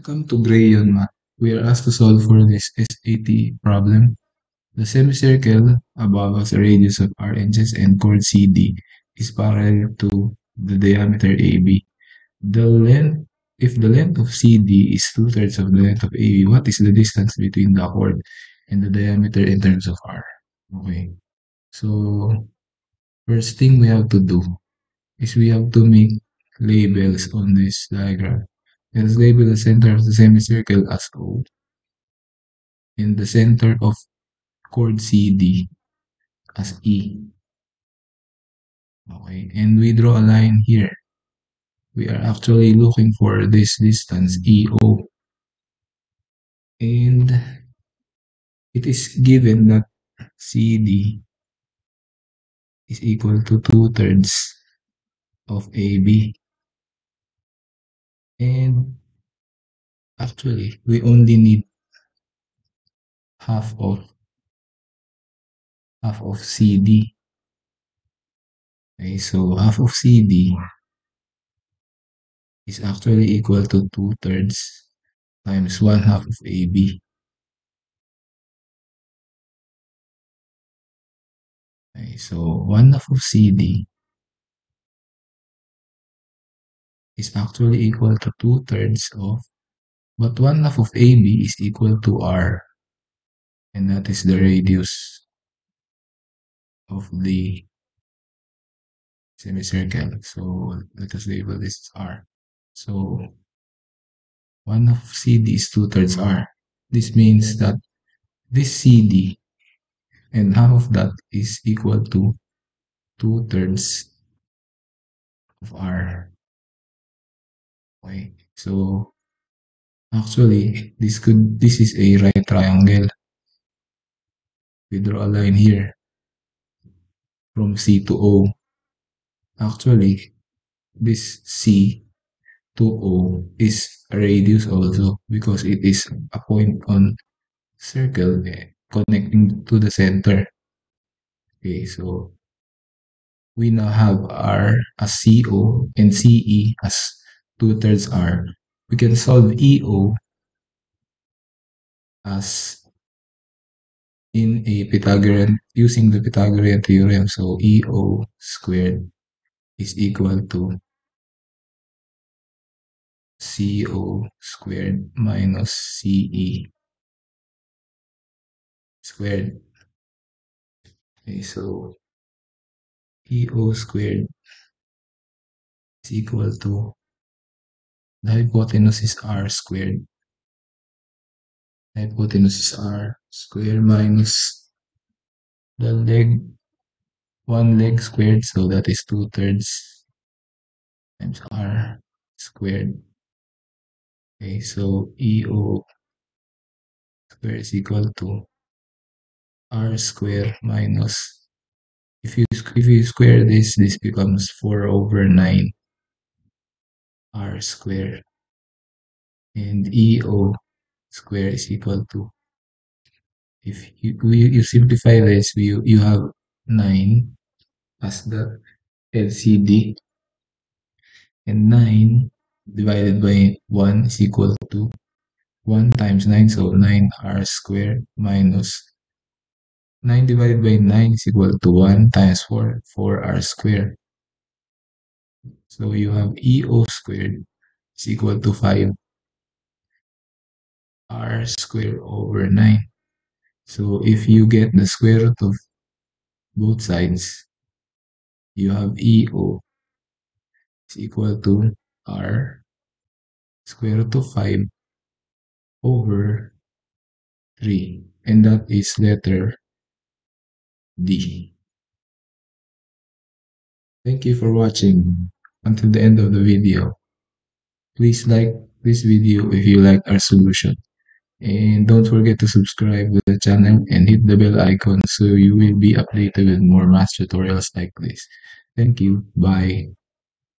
Welcome to GrayYeon Math. We are asked to solve for this SAT problem. The semicircle above us, the radius of r inches and chord CD is parallel to the diameter AB. If the length of CD is 2/3 of the length of AB, what is the distance between the chord and the diameter in terms of r? Okay. So, first thing we have to do is we have to make labels on this diagram. Let us label the center of the semicircle as O and the center of chord CD as E. Okay, and we draw a line here. We are actually looking for this distance EO, and it is given that CD is equal to 2/3 of AB. And actually, we only need half of CD. Okay, so half of CD is actually equal to 2/3 times 1/2 of AB. Okay, so 1/2 of CD is actually equal to 2/3 of, but 1/2 of AB is equal to R, and that is the radius of the semicircle. So let us label this as R. So 1/2 of CD is 2/3 R. This means that this CD and half of that is equal to 2/3 of R. Okay, so actually this is a right triangle. We draw a line here from C to O. Actually, this C to O is a radius also, because it is a point on circle connecting to the center. Okay, so we now have R as CO and CE as 2/3 R. We can solve EO as in a Pythagorean, using the Pythagorean theorem. So EO squared is equal to CO squared minus CE squared. Okay, so EO squared is equal to, the hypotenuse is R squared. Hypotenuse is R squared minus the leg, one leg squared, so that is 2/3 times R squared. Okay, so EO squared is equal to R squared minus, if you square this, this becomes 4/9. R squared, and EO squared is equal to, if you simplify this, you have 9 as the LCD, and 9 divided by 1 is equal to 1 times 9, so 9 R squared minus 9 divided by 9 is equal to 1 times 4, 4 R squared. So you have EO squared is equal to 5 R squared over 9. So if you get the square root of both sides, you have EO is equal to R square root of 5 over 3. And that is letter D. Thank you for watching until the end of the video. Please like this video if you like our solution. And don't forget to subscribe to the channel and hit the bell icon so you will be updated with more math tutorials like this. Thank you. Bye.